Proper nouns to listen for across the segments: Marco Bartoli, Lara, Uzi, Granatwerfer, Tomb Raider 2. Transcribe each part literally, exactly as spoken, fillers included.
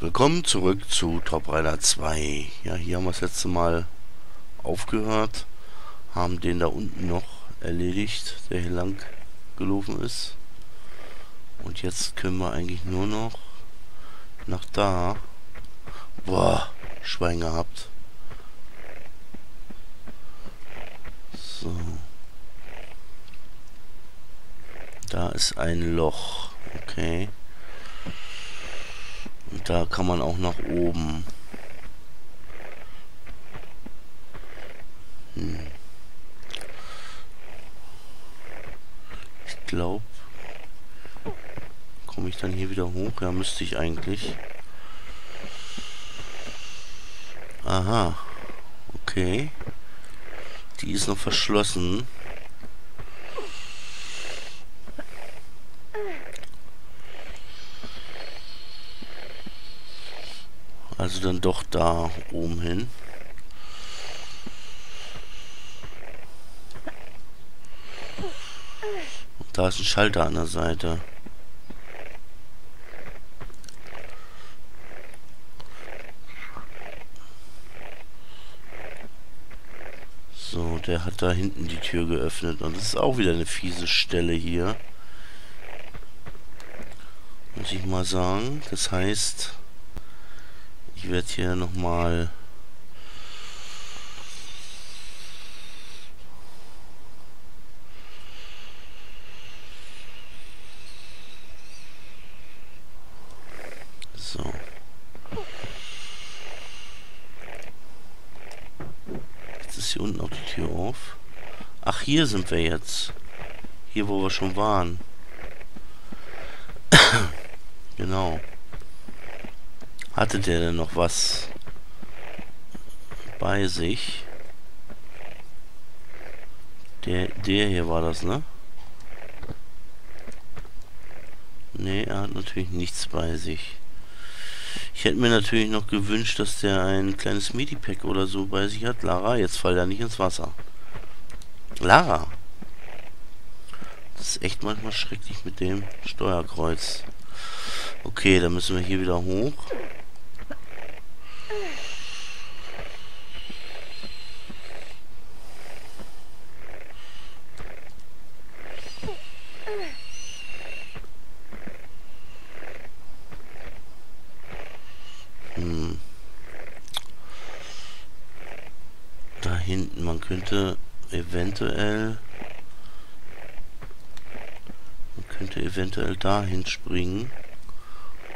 Willkommen zurück zu Tomb Raider zwei. Ja, hier haben wir das letzte Mal aufgehört. Haben den da unten noch erledigt, der hier lang gelaufen ist. Und jetzt können wir eigentlich nur noch nach da. Boah, Schwein gehabt. So. Da ist ein Loch. Okay. Und da kann man auch nach oben. Hm. Ich glaube, komme ich dann hier wieder hoch? Ja, müsste ich eigentlich. Aha. Okay. Die ist noch verschlossen. Also dann doch da oben hin. Und da ist ein Schalter an der Seite. So, der hat da hinten die Tür geöffnet. Und das ist auch wieder eine fiese Stelle hier. Muss ich mal sagen. Das heißt, ich werde hier nochmal so. Jetzt ist hier unten auch die Tür auf. Ach, hier sind wir jetzt. Hier, wo wir schon waren. Genau. Hatte der denn noch was bei sich? Der, der hier war das, ne? Ne, er hat natürlich nichts bei sich. Ich hätte mir natürlich noch gewünscht, dass der ein kleines Medipack oder so bei sich hat. Lara, jetzt fall er nicht ins Wasser. Lara! Das ist echt manchmal schrecklich mit dem Steuerkreuz. Okay, dann müssen wir hier wieder hoch. Hinten, man könnte eventuell man könnte eventuell dahin springen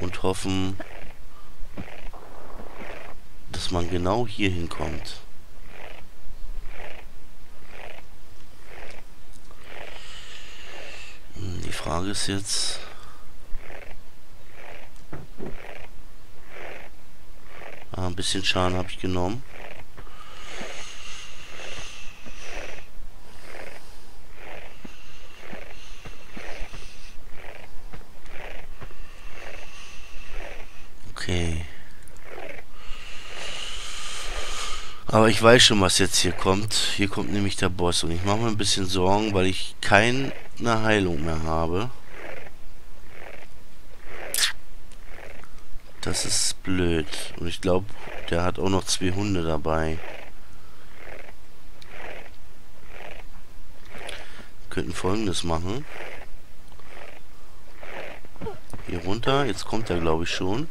und hoffen, dass man genau hier hinkommt. Die Frage ist jetzt, ah, ein bisschen Schaden habe ich genommen. Aber ich weiß schon, was jetzt hier kommt. Hier kommt nämlich der Boss. Und ich mache mir ein bisschen Sorgen, weil ich keine Heilung mehr habe. Das ist blöd. Und ich glaube, der hat auch noch zwei Hunde dabei. Wir könnten Folgendes machen. Hier runter. Jetzt kommt er, glaube ich, schon.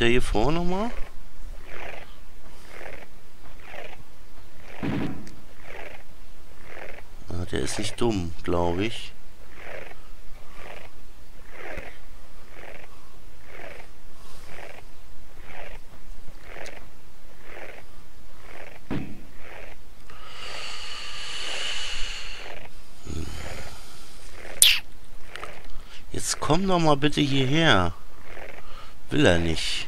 Der hier vor nochmal. Ah, der ist nicht dumm, glaube ich. Hm. Jetzt komm doch mal bitte hierher. Will er nicht.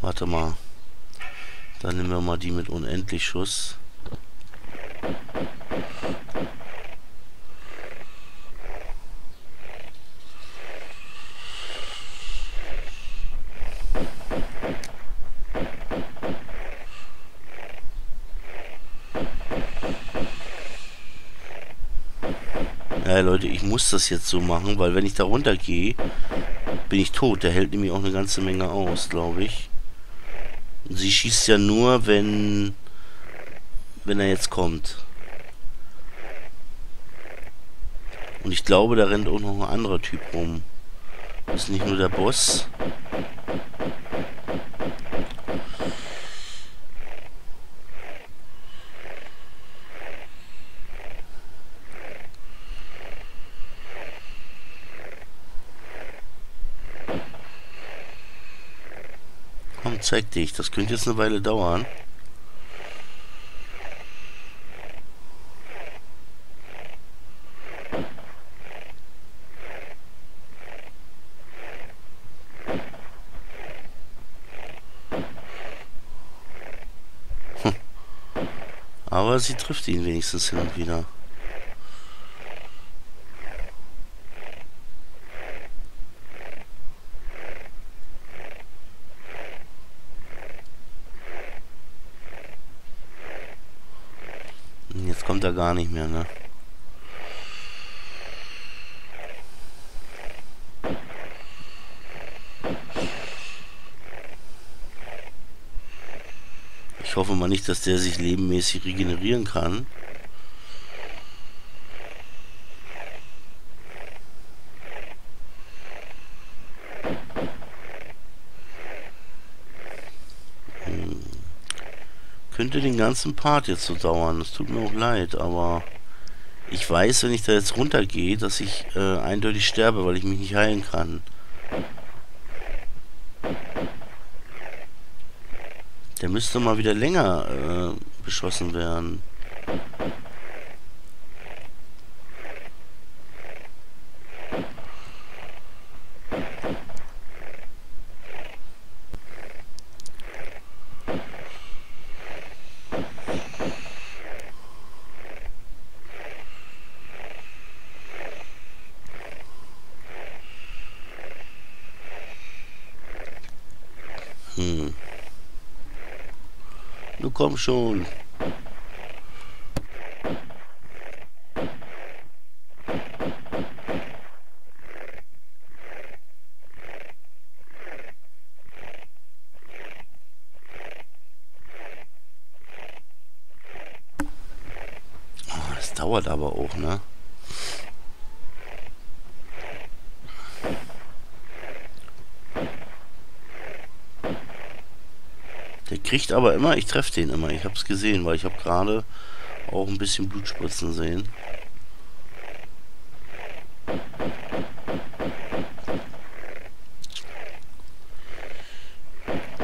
Warte mal. Dann nehmen wir mal die mit unendlich Schuss. ja, Leute, ich muss das jetzt so machen, weil wenn ich da runter gehe, bin ich tot. Der hält nämlich auch eine ganze Menge aus, glaube ich. Und sie schießt ja nur, wenn, wenn er jetzt kommt. Und ich glaube, da rennt auch noch ein anderer Typ rum. Das ist nicht nur der Boss. Komm, zeig dich. Das könnte jetzt eine Weile dauern. Aber sie trifft ihn wenigstens hin und wieder. Und jetzt kommt er gar nicht mehr, ne? Ich hoffe mal nicht, dass der sich lebenmäßig regenerieren kann. Hm. Könnte den ganzen Part jetzt so dauern. Das tut mir auch leid, aber ich weiß, wenn ich da jetzt runtergehe, dass ich äh, eindeutig sterbe, weil ich mich nicht heilen kann. Der müsste mal wieder länger äh, beschossen werden. Hm. Nun komm schon. Oh, das dauert aber auch, ne? Kriegt aber immer, ich treffe den immer. Ich habe es gesehen, weil ich habe gerade auch ein bisschen Blutspritzen sehen.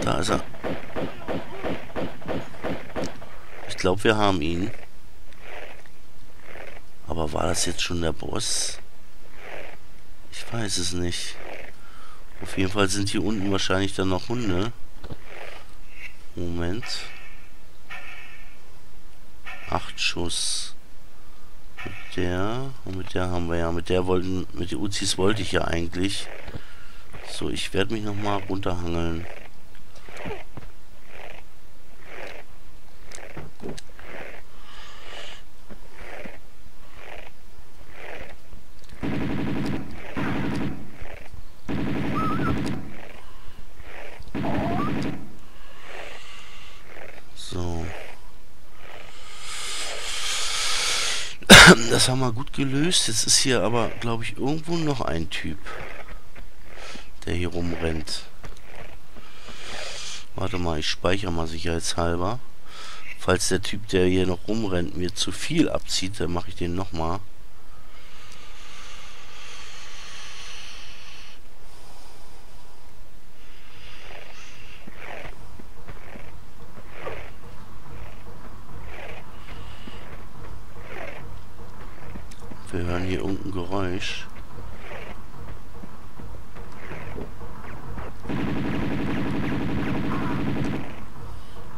Da ist er. Ich glaube, wir haben ihn. Aber war das jetzt schon der Boss? Ich weiß es nicht. Auf jeden Fall sind hier unten wahrscheinlich dann noch Hunde. Moment. Acht Schuss. Mit der. Und mit der haben wir ja. Mit der wollten. Mit den Uzis wollte ich ja eigentlich. So, ich werde mich nochmal runterhangeln. Das haben wir gut gelöst. Jetzt ist hier aber, glaube ich, irgendwo noch ein Typ, der hier rumrennt. Warte mal, ich speichere mal sicherheitshalber. Falls der Typ, der hier noch rumrennt, mir zu viel abzieht, dann mache ich den nochmal. Wir hören hier irgendein Geräusch.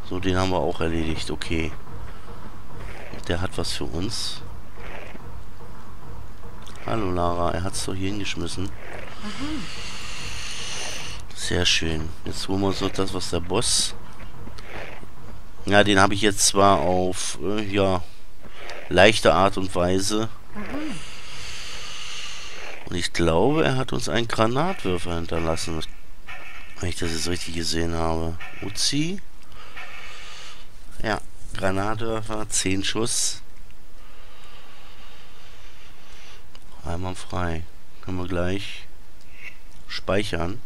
So, den haben wir auch erledigt. Okay. Der hat was für uns. Hallo Lara, er hat's doch hier hingeschmissen. Sehr schön. Jetzt holen wir uns noch das, was der Boss... Ja, den habe ich jetzt zwar auf, äh, ja, leichte Art und Weise... Und ich glaube, er hat uns einen Granatwerfer hinterlassen. Wenn ich das jetzt richtig gesehen habe. Uzi. Ja, Granatwerfer, zehn Schuss. Einmal frei. Können wir gleich speichern.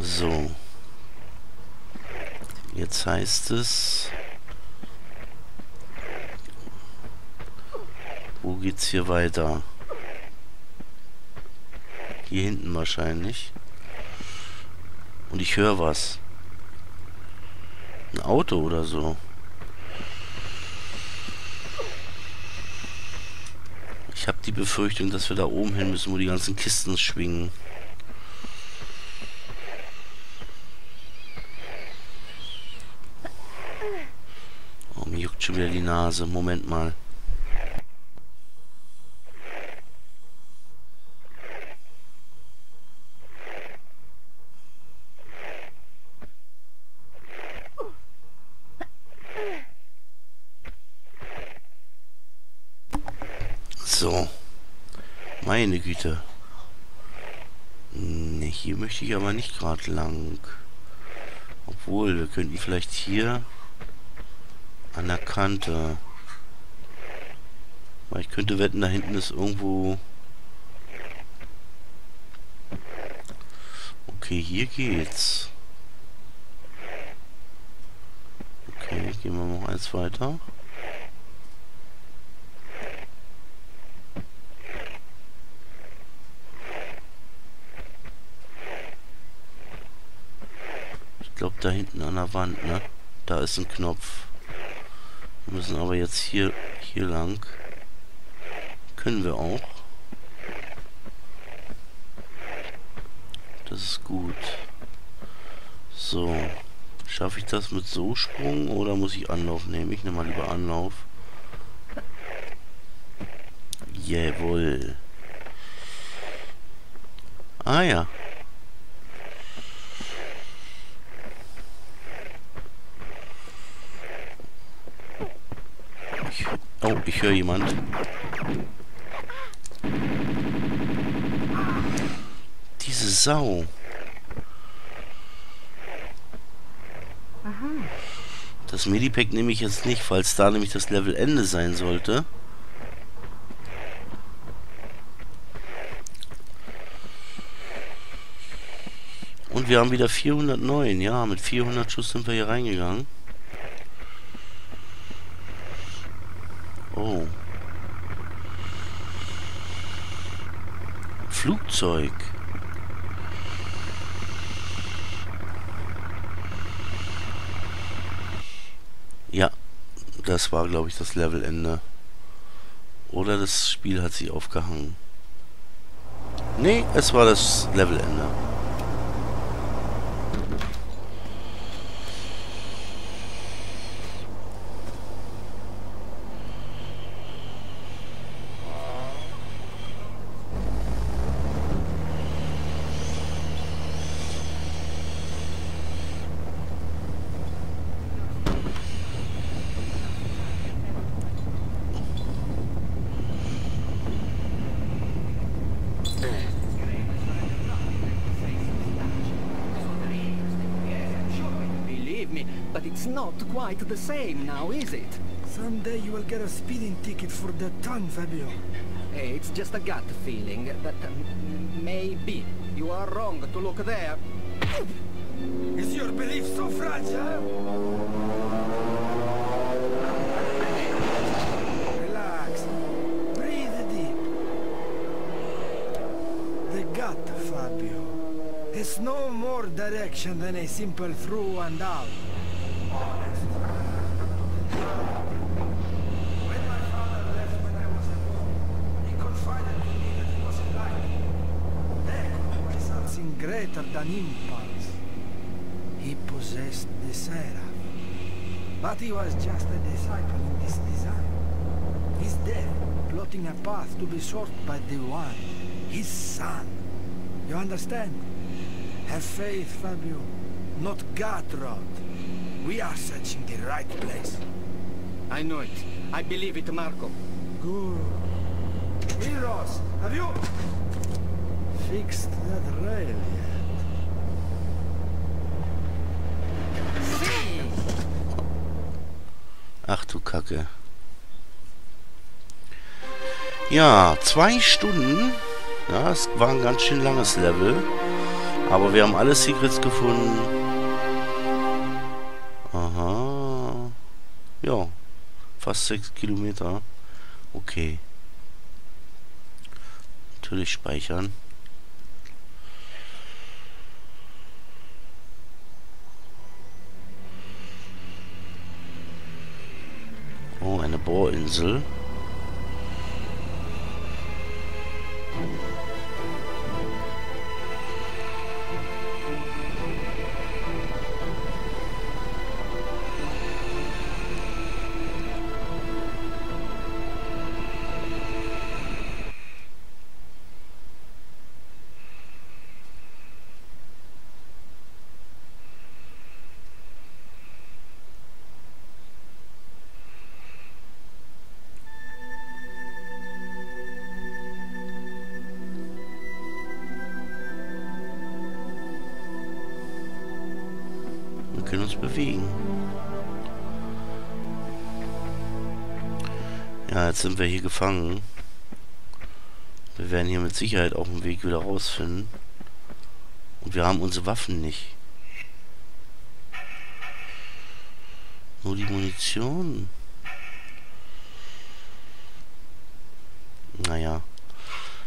So. Jetzt heißt es... Wo geht's hier weiter? Hier hinten wahrscheinlich. Und ich höre was. Ein Auto oder so. Ich habe die Befürchtung, dass wir da oben hin müssen, wo die ganzen Kisten schwingen. Oh, mir juckt schon wieder die Nase. Moment mal. So. Meine Güte. Ne, hier möchte ich aber nicht gerade lang. Obwohl, wir könnten vielleicht hier an der Kante. Weil ich könnte wetten, da hinten ist irgendwo... Okay, hier geht's. Okay, gehen wir noch eins weiter. Ich glaube, da hinten an der Wand, ne? Da ist ein Knopf. Wir müssen aber jetzt hier, hier lang. Können wir auch. Das ist gut. So. Schaffe ich das mit so Sprung oder muss ich Anlauf nehmen? Ich nehme mal lieber Anlauf. Jawohl. Ah ja. Oh, ich höre jemand. Diese Sau. Das Medipack nehme ich jetzt nicht, falls da nämlich das Levelende sein sollte. Und wir haben wieder vierhundertneun. Ja, mit vierhundert Schuss sind wir hier reingegangen. Oh. Flugzeug. Ja, das war, glaube ich, das Levelende. Oder das Spiel hat sich aufgehangen. Nee, es war das Levelende. It's not quite the same now, is it? Someday you will get a speeding ticket for that ton, Fabio. Hey, it's just a gut feeling that um, maybe you are wrong to look there. Is your belief so fragile? Relax. Breathe deep. The gut, Fabio, has no more direction than a simple through and out. When my father left when I was at home, he confided to me that he wasn't like that. There was something greater than impulse. He possessed the seraph. But he was just a disciple in this design. His death, plotting a path to be sought by the one, his son. You understand? Have faith, Fabio. not God road. We are searching the right place. I know it. I believe it, Marco. Good. Heroes, have you fixed that rail yet? See. Ach du Kacke. Ja, zwei Stunden. Ja, es war ein ganz schön langes Level. Aber wir haben alle Secrets gefunden. Aha. Ja. Fast sechs Kilometer. Okay. Natürlich speichern. Oh, eine Bohrinsel. Uns bewegen. Ja, jetzt sind wir hier gefangen. Wir werden hier mit Sicherheit auch einen Weg wieder rausfinden. Und wir haben unsere Waffen nicht. Nur die Munition. Naja.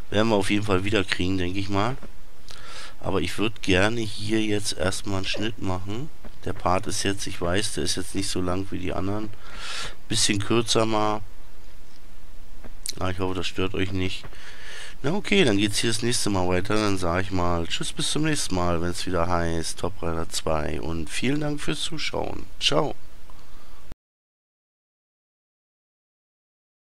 Werden wir auf jeden Fall wieder kriegen, denke ich mal. Aber ich würde gerne hier jetzt erstmal einen Schnitt machen. Der Part ist jetzt, ich weiß, der ist jetzt nicht so lang wie die anderen. Bisschen kürzer mal. Na, ich hoffe, das stört euch nicht. Na okay, dann geht's hier das nächste Mal weiter. Dann sage ich mal tschüss, bis zum nächsten Mal, wenn es wieder heißt Tomb Raider zwei. Und vielen Dank fürs Zuschauen. Ciao.